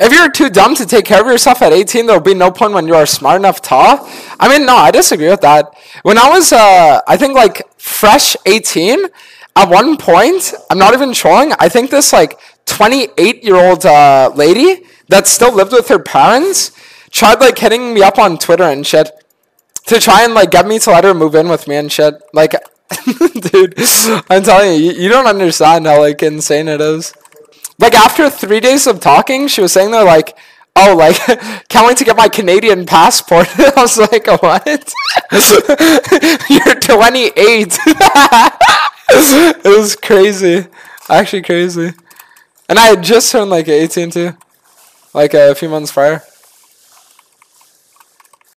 If you're too dumb to take care of yourself at 18, there'll be no point when you are smart enough to. I mean, no, I disagree with that. When I was, I think, like, fresh 18, at one point, I'm not even trolling, I think this, like, 28-year-old lady that still lived with her parents tried, like, hitting me up on Twitter and shit to try and, like, get me to let her move in with me and shit. Like, dude, I'm telling you, you don't understand how, like, insane it is. Like, after 3 days of talking, she was saying, they're like, oh, like, can't wait to get my Canadian passport. I was like, what? You're 28. It was crazy. Actually crazy. And I had just turned, like, 18, too. Like, a few months prior.